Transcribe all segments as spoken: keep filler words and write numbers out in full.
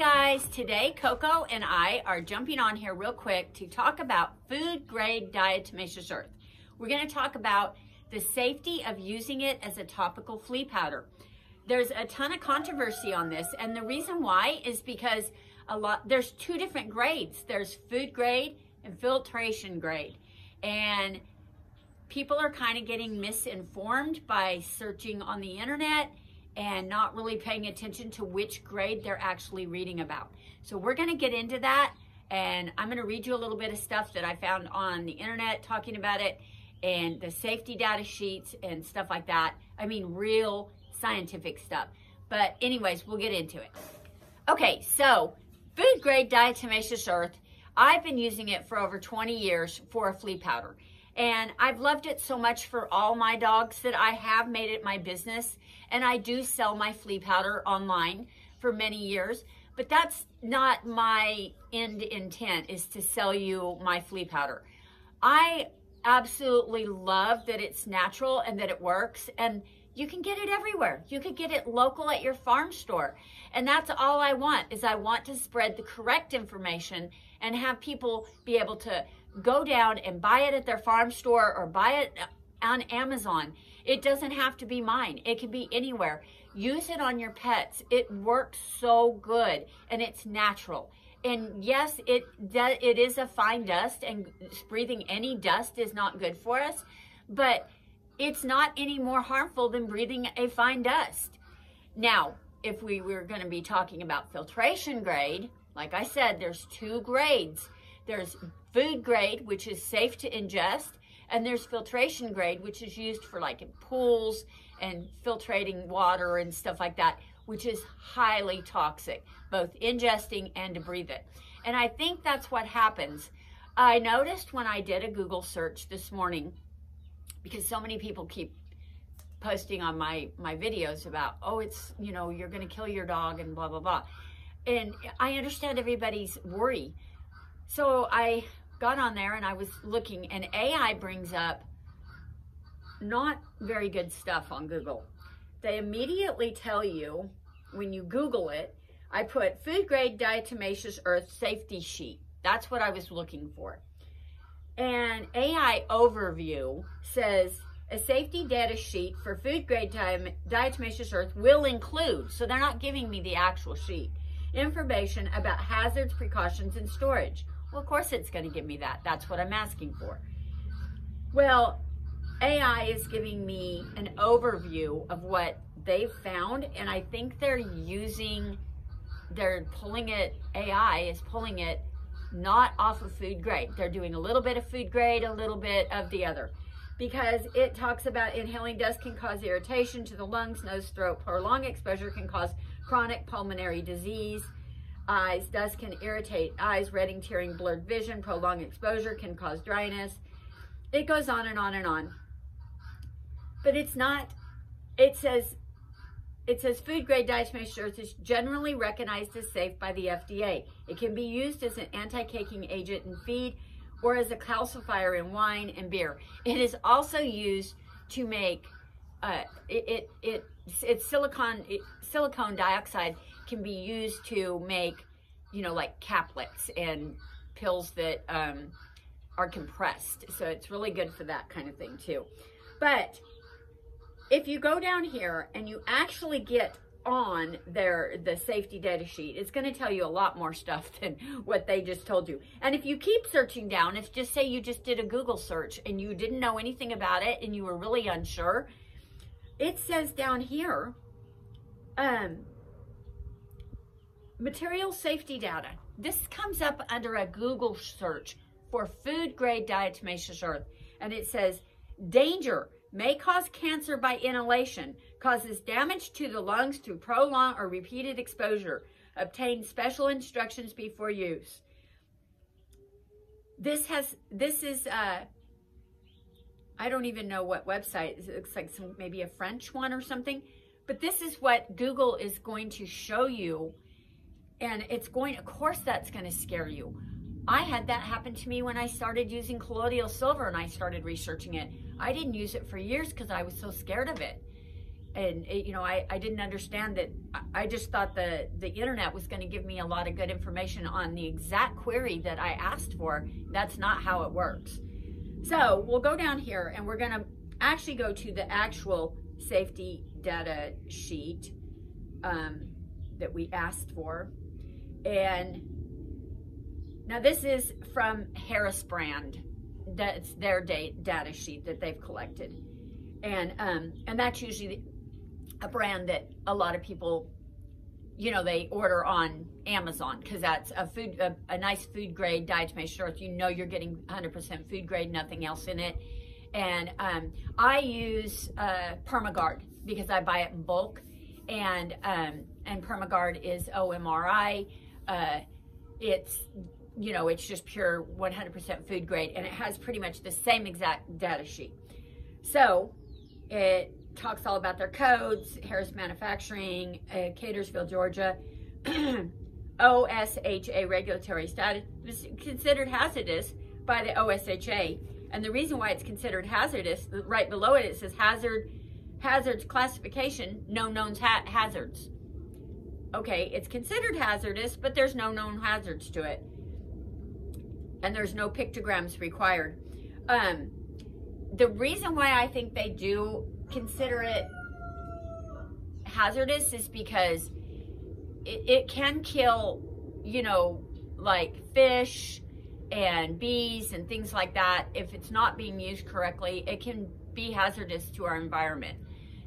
guys, today Coco and I are jumping on here real quick to talk about food grade diatomaceous earth. We're going to talk about the safety of using it as a topical flea powder. There's a ton of controversy on this, and the reason why is because a lot there's two different grades. There's food grade and filtration grade, and people are kind of getting misinformed by searching on the internet and not really paying attention to which grade they're actually reading about. So we're going to get into that, and I'm going to read you a little bit of stuff that I found on the internet talking about it and the safety data sheets and stuff like that. I mean, real scientific stuff. But anyways, we'll get into it. Okay, so food grade diatomaceous earth. I've been using it for over twenty years for a flea powder, and I've loved it so much for all my dogs that I have made it my business, and I do sell my flea powder online for many years, but that's not my end intent, is to sell you my flea powder. I absolutely love that it's natural and that it works, and you can get it everywhere. You could get it local at your farm store, and that's all I want, is I want to spread the correct information and have people be able to go down and buy it at their farm store or buy it on Amazon. It doesn't have to be mine. It can be anywhere. Use it on your pets. It works so good, and it's natural. And yes, it does, it is a fine dust, and breathing any dust is not good for us, but it's not any more harmful than breathing a fine dust. Now, if we were going to be talking about filtration grade, like I said, there's two grades. There's food grade, which is safe to ingest, and there's filtration grade, which is used for like in pools and filtrating water and stuff like that, which is highly toxic, both ingesting and to breathe it. And I think that's what happens. I noticed when I did a Google search this morning, because so many people keep posting on my, my videos about, oh, it's, you know, you're going to kill your dog and blah, blah, blah. And I understand everybody's worry. So I got on there and I was looking, and A I brings up not very good stuff on Google. They immediately tell you, when you Google it, I put food grade diatomaceous earth safety sheet. That's what I was looking for. And A I overview says a safety data sheet for food grade diatomaceous earth will include, so they're not giving me the actual sheet, information about hazards, precautions, and storage. Well, of course it's going to give me that. That's what I'm asking for. Well, A I is giving me an overview of what they've found, and I think they're using, they're pulling it, A I is pulling it not off of food grade. They're doing a little bit of food grade, a little bit of the other, because it talks about inhaling dust can cause irritation to the lungs, nose, throat. Prolonged exposure can cause chronic pulmonary disease. Eyes, dust can irritate eyes, reddening, tearing, blurred vision. Prolonged exposure can cause dryness. It goes on and on and on. But it's not, it says, it says food grade diatomaceous earth is generally recognized as safe by the F D A. It can be used as an anti-caking agent in feed or as a calcifier in wine and beer. It is also used to make, uh, it, it, it, it's silicon, it, silicone dioxide can be used to make, you know, like caplets and pills that um, are compressed. So it's really good for that kind of thing too. But if you go down here and you actually get on their the safety data sheet, it's going to tell you a lot more stuff than what they just told you. And if you keep searching down, if just say you just did a Google search and you didn't know anything about it and you were really unsure, it says down here, um, material safety data. This comes up under a Google search for food grade diatomaceous earth, and it says danger. May cause cancer by inhalation, causes damage to the lungs through prolonged or repeated exposure. Obtain special instructions before use. This has, this is, uh, I don't even know what website. It looks like some, maybe a French one or something. But this is what Google is going to show you. And it's going, of course that's going to scare you. I had that happen to me when I started using colloidal silver and I started researching it. I didn't use it for years because I was so scared of it. And it, you know, I, I didn't understand that. I just thought the, the internet was going to give me a lot of good information on the exact query that I asked for. That's not how it works. So we'll go down here and we're going to actually go to the actual safety data sheet um, that we asked for. And now this is from Harris brand. That's their data sheet that they've collected. And, um, and that's usually a brand that a lot of people, you know, they order on Amazon, because that's a food, a, a nice food grade diet to make sure you know you're getting one hundred percent food grade, nothing else in it. And um, I use uh, Permaguard because I buy it in bulk, and um, and Permaguard is O M R I. Uh, it's, you know, it's just pure one hundred percent food grade, and it has pretty much the same exact data sheet. So it talks all about their codes, Harris Manufacturing, uh, Catersville, Georgia. O S H A regulatory status, is considered hazardous by the O S H A. And the reason why it's considered hazardous, right below it, it says hazard, hazards classification, no known ha hazards. Okay, it's considered hazardous, but there's no known hazards to it. And there's no pictograms required. Um, The reason why I think they do consider it hazardous is because it, it can kill, you know, like fish and bees and things like that. If it's not being used correctly, it can be hazardous to our environment.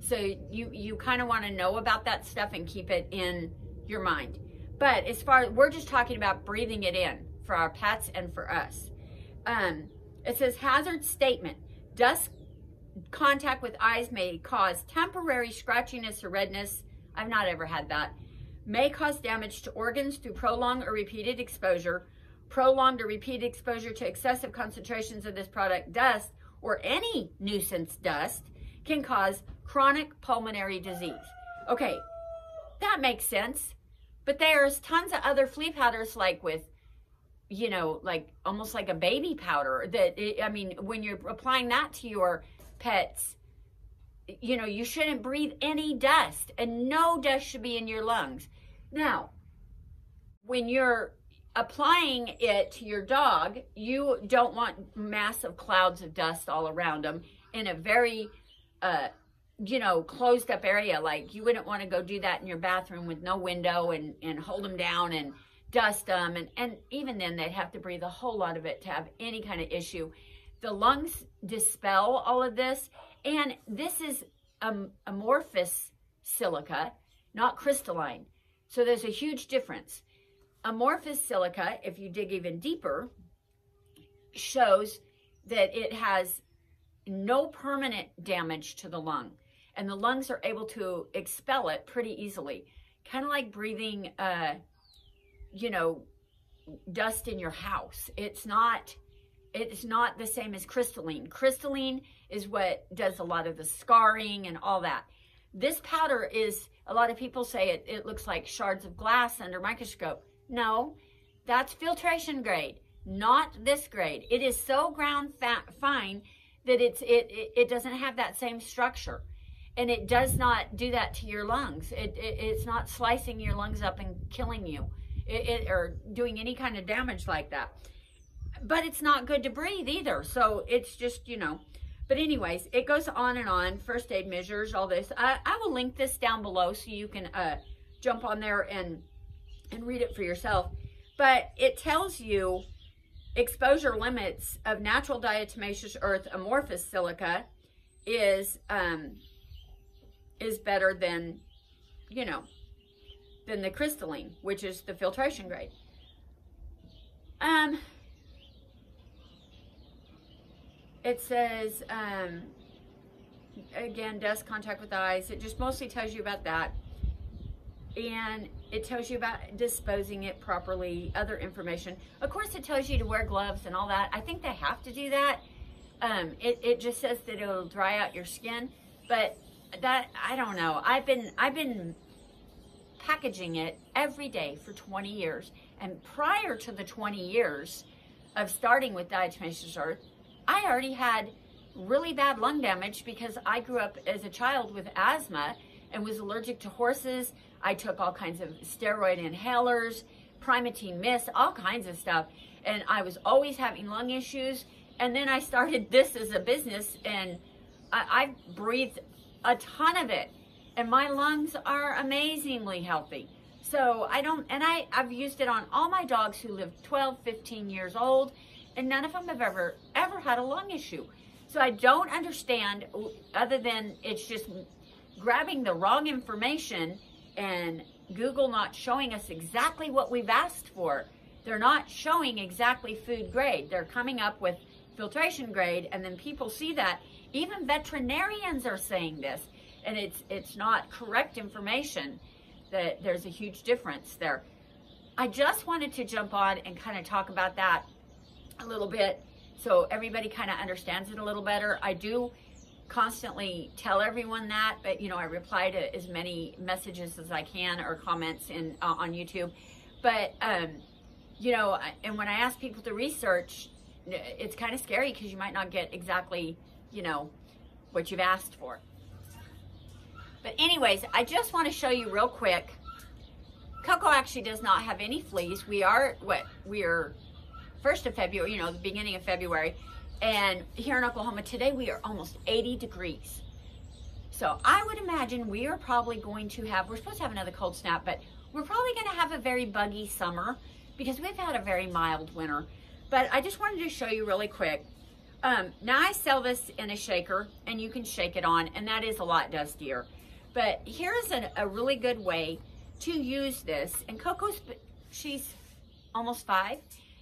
So you, you kind of want to know about that stuff and keep it in your mind. But as far as, we're just talking about breathing it in for our pets and for us. Um, it says hazard statement. Dust contact with eyes may cause temporary scratchiness or redness. I've not ever had that. May cause damage to organs through prolonged or repeated exposure. Prolonged or repeated exposure to excessive concentrations of this product, dust, or any nuisance dust, can cause chronic pulmonary disease. Okay, that makes sense. But there's tons of other flea powders, like with, you know, like almost like a baby powder that, it, I mean, when you're applying that to your pets, you know, you shouldn't breathe any dust, and no dust should be in your lungs. Now, when you're applying it to your dog, you don't want massive clouds of dust all around them in a very, uh, you know, closed up area. Like you wouldn't want to go do that in your bathroom with no window and, and hold them down and dust them, and, and even then they'd have to breathe a whole lot of it to have any kind of issue. The lungs dispel all of this, and this is um, amorphous silica, not crystalline. So there's a huge difference. Amorphous silica, if you dig even deeper, shows that it has no permanent damage to the lung, and the lungs are able to expel it pretty easily. Kind of like breathing uh, you know, dust in your house. It's not, it's not the same as crystalline. Crystalline is what does a lot of the scarring and all that. This powder is, a lot of people say it, it looks like shards of glass under microscope. No, that's filtration grade, not this grade. It is so ground fine that it's, it, it, it doesn't have that same structure, and it does not do that to your lungs. It, it, it's not slicing your lungs up and killing you. It, it, or doing any kind of damage like that. But it's not good to breathe either. So it's just, you know. But anyways, it goes on and on. First aid measures, all this. I, I will link this down below so you can uh, jump on there and, and read it for yourself. But it tells you exposure limits of natural diatomaceous earth amorphous silica is, um, is better than, you know, than the crystalline, which is the filtration grade. Um, it says, um, again, dust contact with eyes. It just mostly tells you about that. And it tells you about disposing it properly, other information. Of course, it tells you to wear gloves and all that. I think they have to do that. Um, it, it just says that it'll dry out your skin, but that, I don't know. I've been, I've been, packaging it every day for twenty years, and prior to the twenty years of starting with diatomaceous earth, I already had really bad lung damage because I grew up as a child with asthma and was allergic to horses. I took all kinds of steroid inhalers, Primatene Mist, all kinds of stuff. And I was always having lung issues. And then I started this as a business, and I, I breathed a ton of it. And my lungs are amazingly healthy. So I don't, and I, I've used it on all my dogs who live twelve, fifteen years old, and none of them have ever, ever had a lung issue. So I don't understand, other than it's just grabbing the wrong information and Google not showing us exactly what we've asked for. They're not showing exactly food grade. They're coming up with filtration grade, and then people see that. Even veterinarians are saying this, and it's, it's not correct information. That there's a huge difference there. I just wanted to jump on and kind of talk about that a little bit so everybody kind of understands it a little better. I do constantly tell everyone that, but you know, I reply to as many messages as I can or comments in uh, on YouTube. But um, you know, and when I ask people to research, it's kind of scary because you might not get exactly, you know, what you've asked for. But anyways, I just want to show you real quick. Coco actually does not have any fleas. We are, what, we are first of February, you know, the beginning of February. And here in Oklahoma today, we are almost eighty degrees. So I would imagine we are probably going to have, we're supposed to have another cold snap, but we're probably going to have a very buggy summer because we've had a very mild winter. But I just wanted to show you really quick. Um, now I sell this in a shaker, and you can shake it on, and that is a lot dustier. But here's a, a really good way to use this. And Coco's, she's almost five,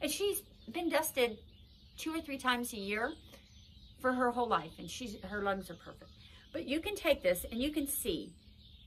and she's been dusted two or three times a year for her whole life, and she's, her lungs are perfect. But you can take this, and you can see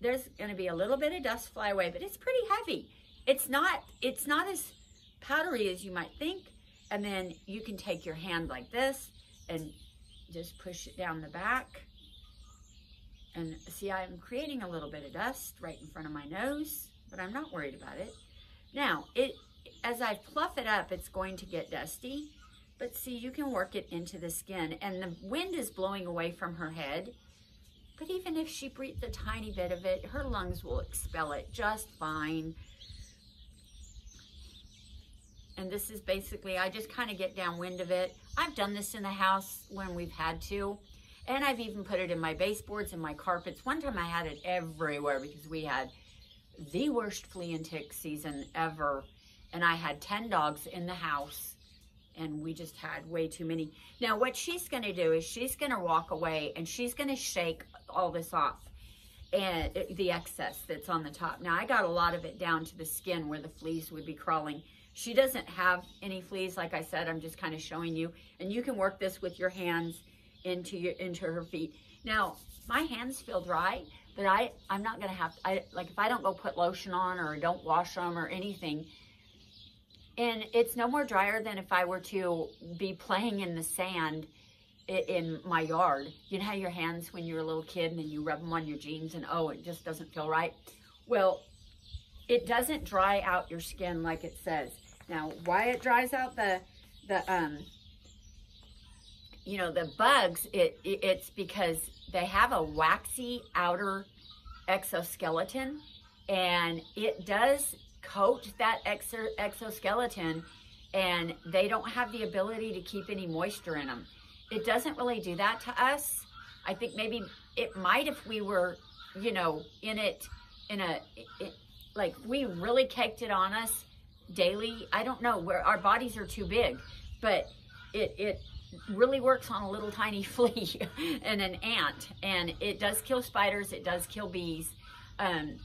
there's gonna be a little bit of dust fly away, but it's pretty heavy. It's not, it's not as powdery as you might think. And then you can take your hand like this and just push it down the back. And see, I'm creating a little bit of dust right in front of my nose, but I'm not worried about it. Now, it, as I fluff it up, it's going to get dusty, but see, you can work it into the skin, and the wind is blowing away from her head, but even if she breathes a tiny bit of it, her lungs will expel it just fine. And this is basically, I just kind of get downwind of it. I've done this in the house when we've had to. And I've even put it in my baseboards and my carpets. One time I had it everywhere because we had the worst flea and tick season ever. And I had ten dogs in the house, and we just had way too many. Now what she's going to do is she's going to walk away, and she's going to shake all this off, and the excess that's on the top. Now I got a lot of it down to the skin where the fleas would be crawling. She doesn't have any fleas. Like I said, I'm just kind of showing you. And you can work this with your hands into your, into her feet. Now, my hands feel dry, but I, I'm not going to have to, I, like if I don't go put lotion on or don't wash them or anything, and it's no more drier than if I were to be playing in the sand in, in my yard. You know how your hands when you were a little kid and then you rub them on your jeans and oh, it just doesn't feel right? Well, it doesn't dry out your skin like it says. Now, why it dries out the, the um, you know, the bugs, it, it, it's because they have a waxy outer exoskeleton, and it does coat that exo exoskeleton, and they don't have the ability to keep any moisture in them. It doesn't really do that to us. I think maybe it might if we were, you know, in it, in a... It, like we really caked it on us daily. I don't know, where our bodies are too big, but it, it really works on a little tiny flea and an ant, and it does kill spiders. It does kill bees. Um,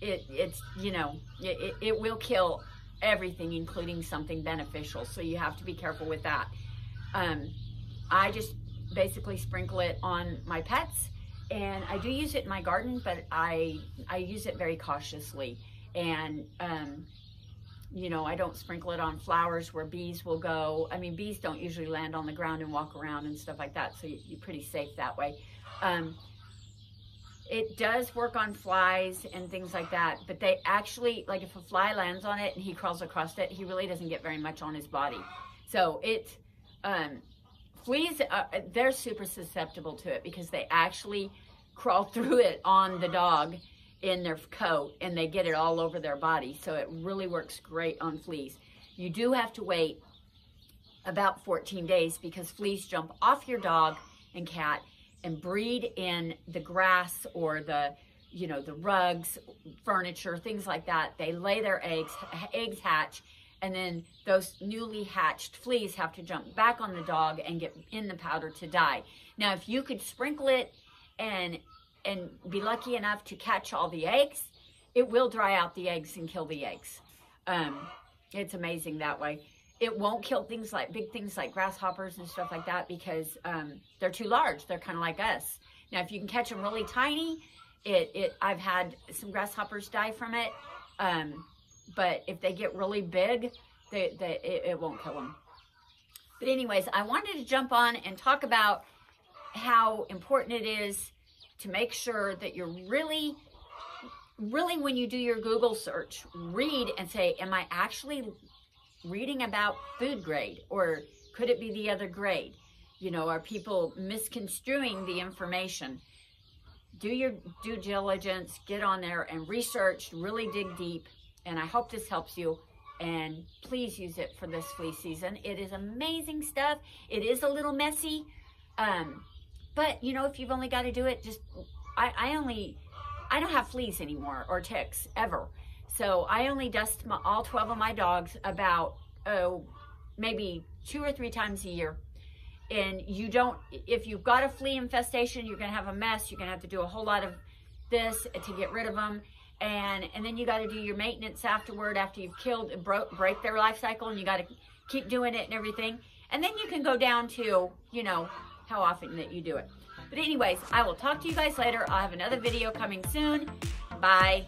it, it's, you know, it, it will kill everything, including something beneficial. So you have to be careful with that. Um, I just basically sprinkle it on my pets. And I do use it in my garden, but I I use it very cautiously. And, um, you know, I don't sprinkle it on flowers where bees will go. I mean, bees don't usually land on the ground and walk around and stuff like that, so you're pretty safe that way. Um, it does work on flies and things like that, but they actually, like if a fly lands on it and he crawls across it, he really doesn't get very much on his body. So it, um, Please, uh, they're super susceptible to it because they actually crawl through it on the dog in their coat and they get it all over their body. So it really works great on fleas. You do have to wait about fourteen days because fleas jump off your dog and cat and breed in the grass or the, you know, the rugs, furniture, things like that. They lay their eggs, eggs hatch, and then those newly hatched fleas have to jump back on the dog and get in the powder to die. Now, if you could sprinkle it and and be lucky enough to catch all the eggs, it will dry out the eggs and kill the eggs. Um, it's amazing that way. It won't kill things like big things like grasshoppers and stuff like that because um, they're too large. They're kind of like us. Now, if you can catch them really tiny, it it I've had some grasshoppers die from it. Um, but if they get really big, they, they it, it won't kill them. But anyways, I wanted to jump on and talk about how important it is to make sure that you're really, really, when you do your Google search, read and say, am I actually reading about food grade, or could it be the other grade? You know, are people misconstruing the information? Do your due diligence, get on there and research, really dig deep. And I hope this helps you, and please use it for this flea season. It is amazing stuff. It is a little messy. Um, but you know, if you've only got to do it, just, I, I only, I don't have fleas anymore or ticks ever. So I only dust my, all twelve of my dogs about, oh, maybe two or three times a year. And you don't, if you've got a flea infestation, you're going to have a mess. You're going to have to do a whole lot of this to get rid of them. And, and then you got to do your maintenance afterward, after you've killed and broke, break their life cycle, and you got to keep doing it and everything. And then you can go down to, you know, how often that you do it. But anyways, I will talk to you guys later. I'll have another video coming soon. Bye.